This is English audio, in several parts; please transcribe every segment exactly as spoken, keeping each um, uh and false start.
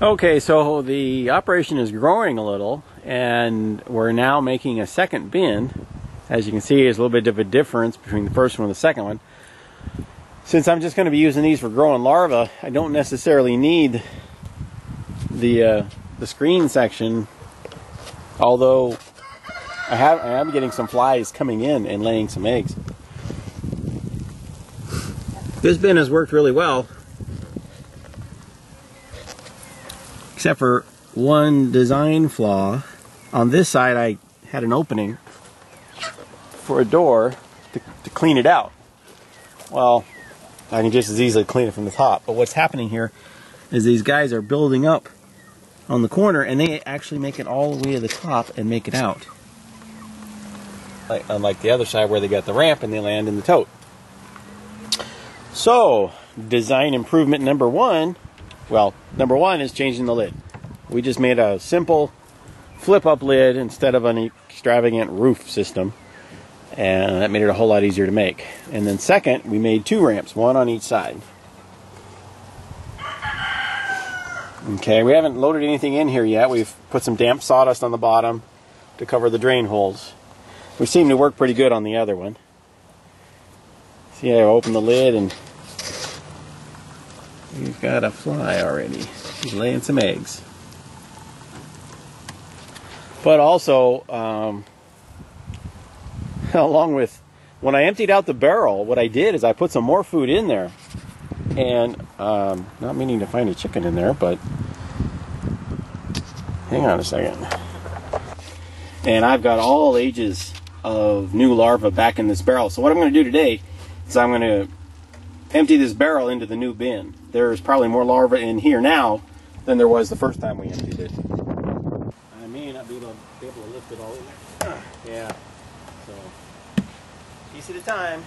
Okay, so the operation is growing a little, and we're now making a second bin. As you can see, there's a little bit of a difference between the first one and the second one. Since I'm just going to be using these for growing larvae, I don't necessarily need the uh, the screen section, although I, have, I am getting some flies coming in and laying some eggs. This bin has worked really well, except for one design flaw. On this side, I had an opening for a door to, to clean it out. Well, I can just as easily clean it from the top. But what's happening here is these guys are building up on the corner, and they actually make it all the way to the top and make it out. Like, unlike the other side where they got the ramp and they land in the tote. So, design improvement number one. Well, number one is changing the lid. We just made a simple flip-up lid instead of an extravagant roof system, and that made it a whole lot easier to make. And then second, we made two ramps, one on each side. Okay, we haven't loaded anything in here yet. We've put some damp sawdust on the bottom to cover the drain holes. We seem to work pretty good on the other one. See, I open the lid and we've got a fly already. He's laying some eggs. But also, um, along with, when I emptied out the barrel, what I did is I put some more food in there. And, um, not meaning to find a chicken in there, but hang on a second. And I've got all ages of new larvae back in this barrel. So what I'm going to do today is I'm going to empty this barrel into the new bin. There's probably more larvae in here now than there was the first time we emptied it. I may not be able to, be able to lift it all in there. Yeah, so piece at a time.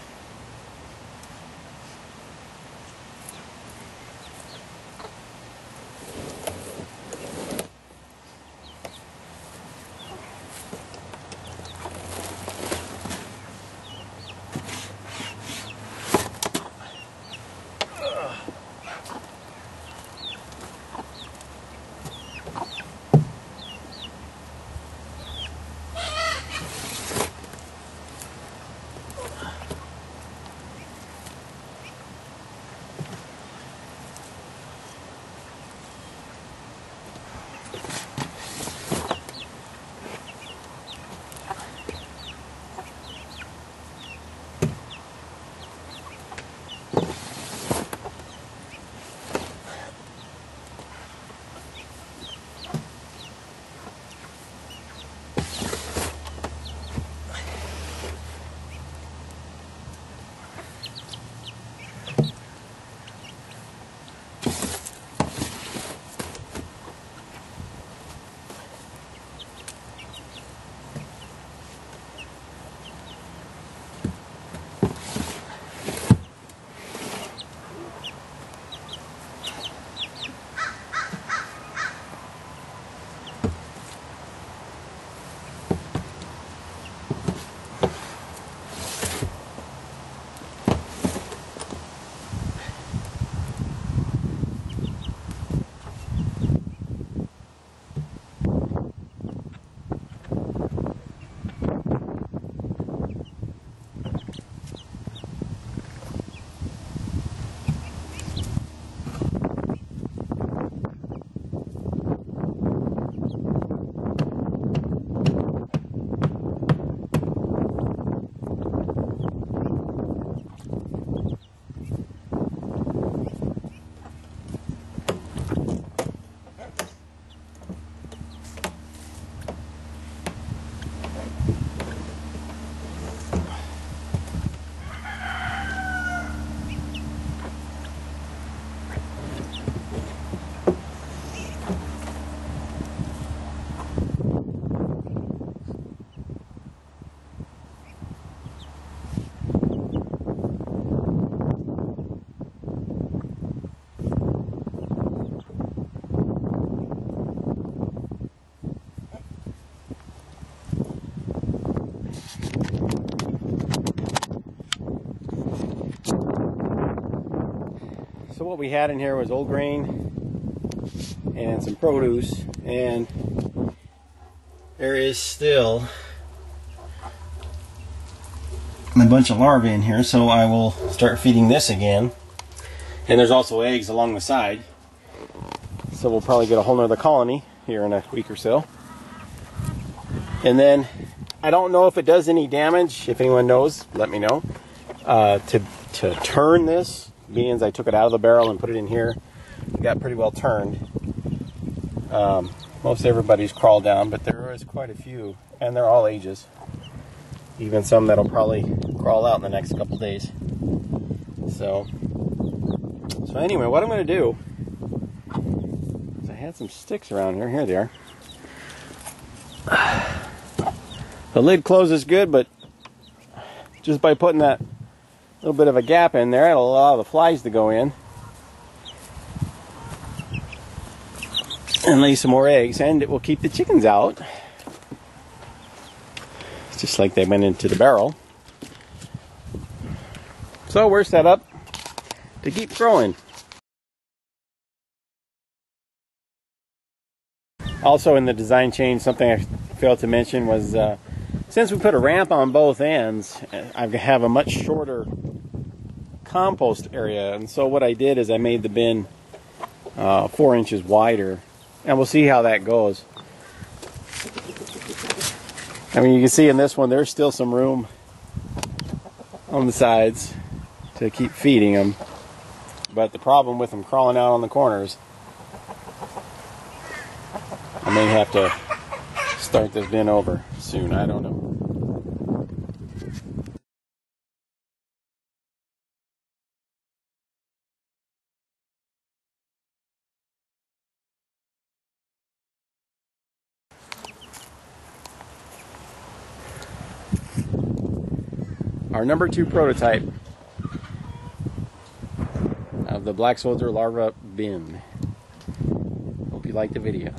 So what we had in here was old grain and some produce, and there is still a bunch of larvae in here, so I will start feeding this again. And there's also eggs along the side, so we'll probably get a whole nother colony here in a week or so. And then I don't know if it does any damage. If anyone knows, let me know. Uh, to, to turn this, beans, I took it out of the barrel and put it in here. It got pretty well turned. Um, most everybody's crawled down, but there is quite a few, and they're all ages. Even some that'll probably crawl out in the next couple days. So, so anyway, what I'm going to do is I had some sticks around here. Here they are. The lid closes good, but just by putting that little bit of a gap in there, it'll allow the flies to go in and lay some more eggs, and it will keep the chickens out. It's just like they went into the barrel. So we're set up to keep growing. Also in the design change, something I failed to mention was uh, since we put a ramp on both ends, I have a much shorter compost area. And so what I did is I made the bin uh, four inches wider, and we'll see how that goes. I mean, you can see in this one, there's still some room on the sides to keep feeding them. But the problem with them crawling out on the corners, I may have to start this bin over soon. I don't know. Our number two prototype of the black soldier larva bin. Hope you liked the video.